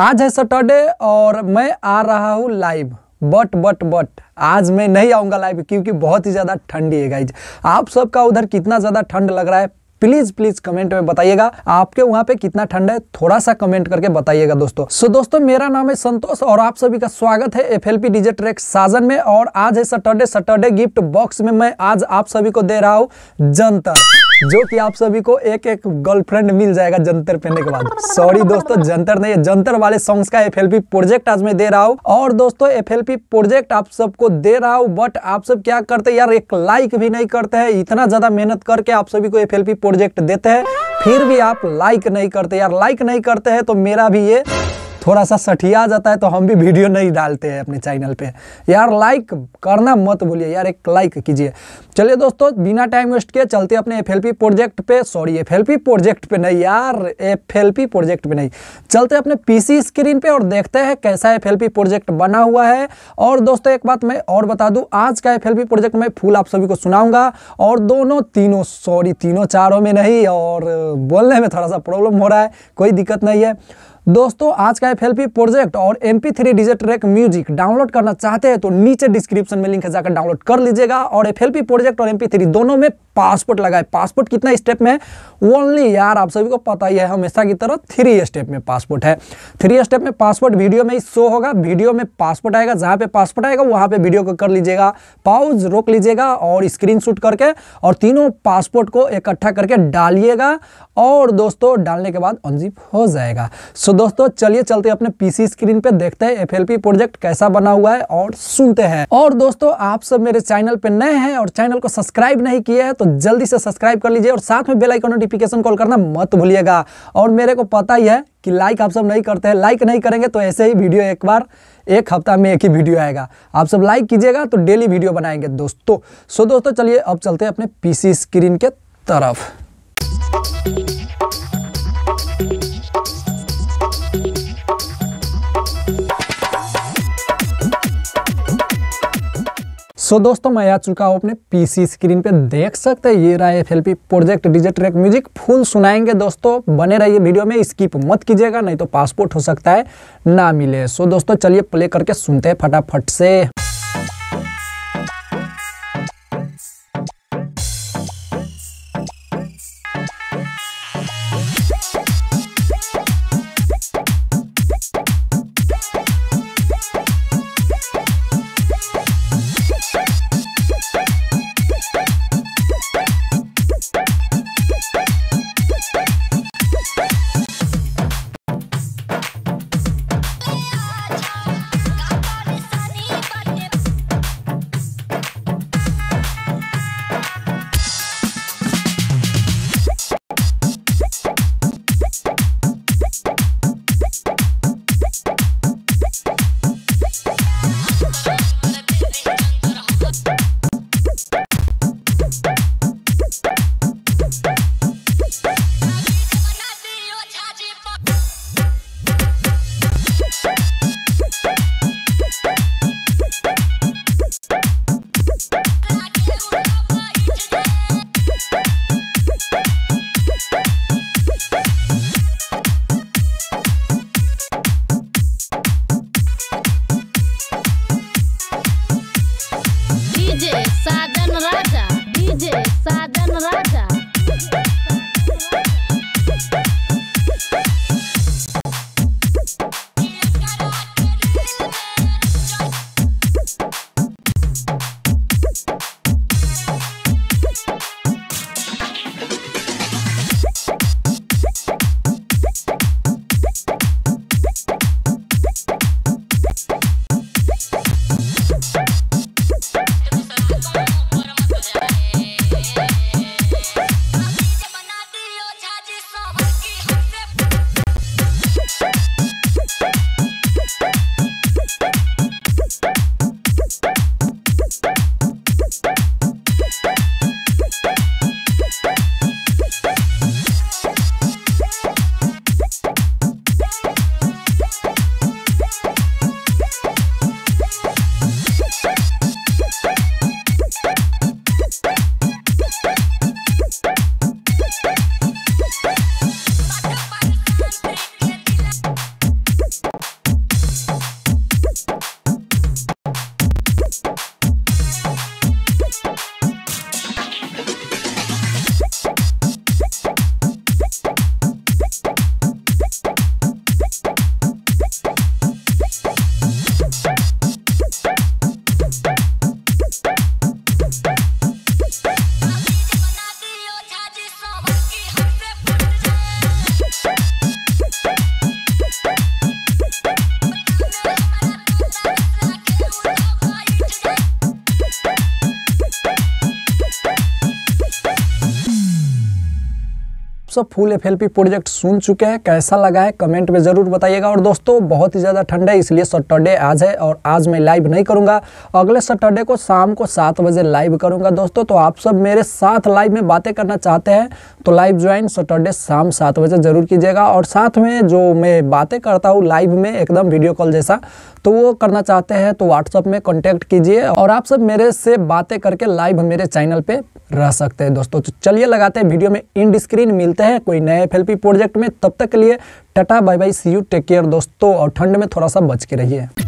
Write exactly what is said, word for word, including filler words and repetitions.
आज है सैटरडे और मैं आ रहा हूँ लाइव, बट बट बट आज मैं नहीं आऊँगा लाइव क्योंकि बहुत ही ज़्यादा ठंडी है गाइज। आप सबका उधर कितना ज़्यादा ठंड लग रहा है प्लीज़ प्लीज़ कमेंट में बताइएगा, आपके वहाँ पे कितना ठंड है थोड़ा सा कमेंट करके बताइएगा दोस्तों। सो so, दोस्तों मेरा नाम है संतोष और आप सभी का स्वागत है F L P DJ track Sajan में। और आज है सैटरडे, सैटरडे गिफ्ट बॉक्स में मैं आज आप सभी को दे रहा हूँ जंतर, जो कि आप सभी को एक एक गर्लफ्रेंड मिल जाएगा जंतर पहनने के बाद। सॉरी दोस्तों जंतर नहीं, जंतर वाले सॉन्ग्स का एफ एल पी प्रोजेक्ट आज मैं दे रहा हूँ। और दोस्तों एफ एल पी प्रोजेक्ट आप सबको दे रहा हूँ, बट आप सब क्या करते हैं यार, एक लाइक भी नहीं करते हैं। इतना ज्यादा मेहनत करके आप सभी को एफ एल पी प्रोजेक्ट देते हैं फिर भी आप लाइक नहीं करते यार। लाइक नहीं करते हैं तो मेरा भी ये थोड़ा सा सठिया जाता है, तो हम भी वीडियो नहीं डालते हैं अपने चैनल पे यार। लाइक करना मत भूलिए यार, एक लाइक कीजिए। चलिए दोस्तों बिना टाइम वेस्ट किए चलते अपने एफ एल पी प्रोजेक्ट पे, sorry F L P project पे नहीं यार, एफ एल पी प्रोजेक्ट पे नहीं, चलते अपने पीसी स्क्रीन पे और देखते हैं कैसा एफ एल पी प्रोजेक्ट बना हुआ है। और दोस्तों एक बात मैं और बता दूँ, आज का एफ एल पी प्रोजेक्ट मैं फुल आप सभी को सुनाऊँगा। और दोनों तीनों सॉरी तीनों चारों में नहीं, और बोलने में थोड़ा सा प्रॉब्लम हो रहा है, कोई दिक्कत नहीं है दोस्तों। आज का एफ एल पी प्रोजेक्ट और M P three DJ track music download करना चाहते हैं तो नीचे डिस्क्रिप्शन में लिंक है, जाकर डाउनलोड कर लीजिएगा। और एफ एल पी प्रोजेक्ट और एम पी थ्री दोनों में पासपोर्ट लगाए। पासपोर्ट कितना स्टेप में है ओनली यार, आप सभी को पता ही है, हमेशा की तरह थ्री स्टेप में पासपोर्ट है। थ्री स्टेप में पासपोर्ट वीडियो में ही शो होगा, वीडियो में पासपोर्ट आएगा, जहाँ पे पासपोर्ट आएगा वहाँ पे वीडियो को कर लीजिएगा पॉज, रोक लीजिएगा और स्क्रीनशॉट करके और तीनों पासपोर्ट को इकट्ठा करके डालिएगा। और दोस्तों डालने के बाद अनजिप हो जाएगा। सो दोस्तों चलिए चलते अपने पीसी स्क्रीन पे, देखते हैं एफ एल पी प्रोजेक्ट कैसा बना हुआ है और सुनते हैं। और दोस्तों आप सब मेरे चैनल पे नए हैं और चैनल को सब्सक्राइब नहीं किए हैं तो जल्दी से सब्सक्राइब कर लीजिए और साथ में बेल आइकन नोटिफिकेशन कॉल करना मत भूलिएगा। और मेरे को पता ही है कि लाइक आप सब नहीं करते हैं, लाइक नहीं करेंगे तो ऐसे ही वीडियो एक बार एक हफ्ता में एक ही वीडियो आएगा। आप सब लाइक कीजिएगा तो डेली वीडियो बनाएंगे दोस्तों। सो दोस्तों चलिए अब चलते हैं अपने पीसी स्क्रीन के तरफ। सो so, दोस्तों मैं आ चुका हूँ अपने पीसी स्क्रीन पे, देख सकते हैं ये रहा F L P project DJ track music. Full सुनाएंगे दोस्तों, बने रहिए वीडियो में, स्किप मत कीजिएगा नहीं तो पासपोर्ट हो सकता है ना मिले। सो so, दोस्तों चलिए प्ले करके सुनते हैं फटाफट से। सब full F L P project सुन चुके हैं, कैसा लगा है कमेंट में ज़रूर बताइएगा। और दोस्तों बहुत ही ज़्यादा ठंड है इसलिए सैटरडे आज है और आज मैं लाइव नहीं करूँगा, अगले सैटरडे को शाम को सात बजे लाइव करूँगा दोस्तों। तो आप सब मेरे साथ लाइव में बातें करना चाहते हैं तो लाइव ज्वाइन सैटरडे शाम सात बजे ज़रूर कीजिएगा। और साथ में जो मैं बातें करता हूँ लाइव में एकदम वीडियो कॉल जैसा, तो वो करना चाहते हैं तो व्हाट्सअप में कॉन्टैक्ट कीजिए और आप सब मेरे से बातें करके लाइव मेरे चैनल पे रह सकते हैं दोस्तों। तो चलिए लगाते हैं वीडियो में इन स्क्रीन, मिलते हैं कोई नए एफ एल पी प्रोजेक्ट में। तब तक के लिए tata bye bye, see you, take care दोस्तों। और ठंड में थोड़ा सा बच के रहिए।